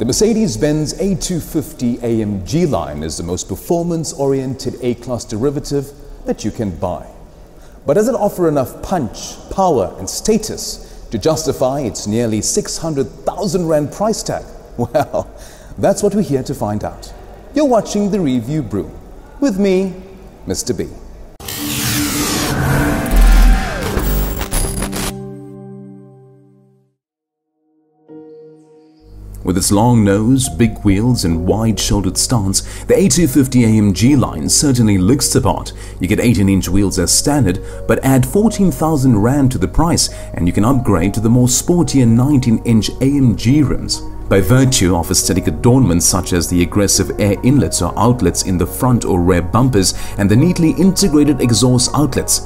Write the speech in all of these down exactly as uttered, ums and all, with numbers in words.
The Mercedes-Benz A two fifty A M G line is the most performance-oriented A-Class derivative that you can buy. But does it offer enough punch, power and status to justify its nearly six hundred thousand rand price tag? Well, that's what we're here to find out. You're watching The Review Brew with me, Mister B. With its long nose, big wheels and wide-shouldered stance, the A two fifty A M G line certainly looks the part. You get eighteen inch wheels as standard, but add fourteen thousand rand to the price and you can upgrade to the more sportier nineteen inch A M G rims. By virtue of aesthetic adornments such as the aggressive air inlets or outlets in the front or rear bumpers and the neatly integrated exhaust outlets.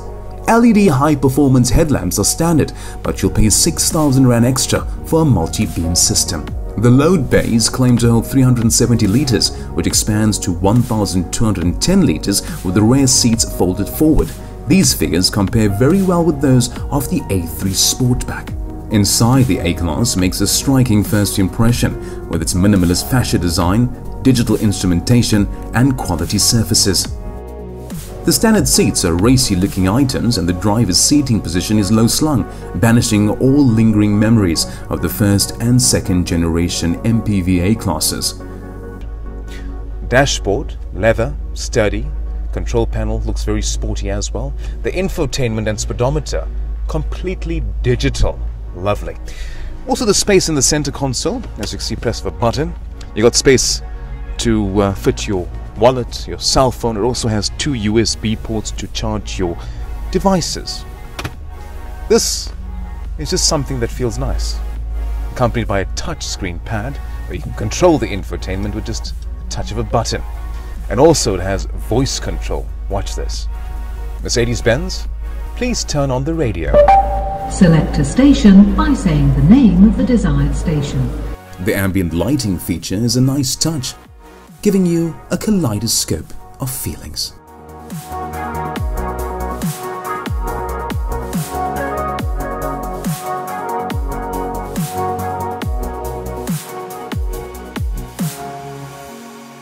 L E D high-performance headlamps are standard, but you'll pay six thousand rand extra for a multi-beam system. The load bay is claimed to hold three hundred seventy litres, which expands to one thousand two hundred ten litres with the rear seats folded forward. These figures compare very well with those of the A three Sportback. Inside, the A-Class makes a striking first impression with its minimalist fascia design, digital instrumentation and quality surfaces. The standard seats are racy-looking items and the driver's seating position is low-slung, banishing all lingering memories of the first and second generation M P V A classes. Dashboard, leather, sturdy, control panel looks very sporty as well. The infotainment and speedometer, completely digital, lovely. Also the space in the center console, as you can see, press of a button, you got space to uh, fit your wallet, your cell phone. It also has two U S B ports to charge your devices. This is just something that feels nice, accompanied by a touchscreen pad where you can control the infotainment with just a touch of a button. And also it has voice control. Watch this. Mercedes-Benz, please turn on the radio. Select a station by saying the name of the desired station. The ambient lighting feature is a nice touch, giving you a kaleidoscope of feelings.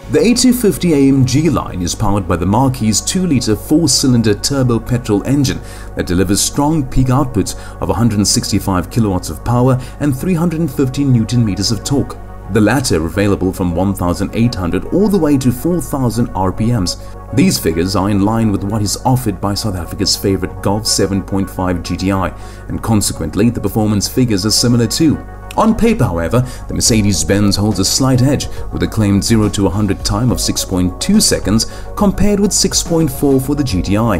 The A two fifty A M G line is powered by the Marquis's two litre four cylinder turbo petrol engine that delivers strong peak outputs of one hundred sixty-five kilowatts of power and three hundred fifty newton meters of torque. The latter available from one thousand eight hundred all the way to four thousand R P Ms. These figures are in line with what is offered by South Africa's favourite Golf seven point five G T I, and consequently the performance figures are similar too. On paper, however, the Mercedes-Benz holds a slight edge with a claimed zero to one hundred time of six point two seconds compared with six point four for the G T I,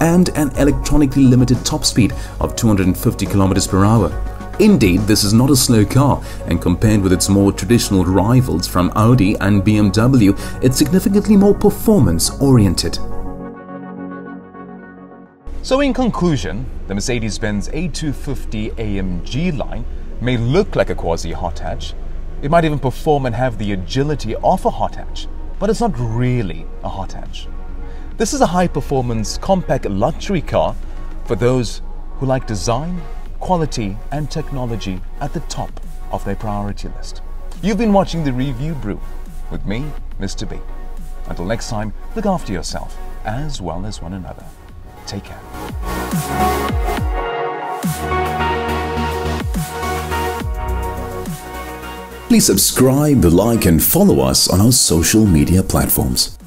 and an electronically limited top speed of two hundred fifty kilometers per hour. Indeed, this is not a slow car, and compared with its more traditional rivals from Audi and B M W, it's significantly more performance-oriented. So in conclusion, the Mercedes-Benz A two fifty A M G line may look like a quasi-hot hatch. It might even perform and have the agility of a hot hatch, but it's not really a hot hatch. This is a high-performance, compact luxury car for those who like design, quality and technology at the top of their priority list. You've been watching The Review Brew with me, Mister B. Until next time, look after yourself as well as one another. Take care. Please subscribe, like and follow us on our social media platforms.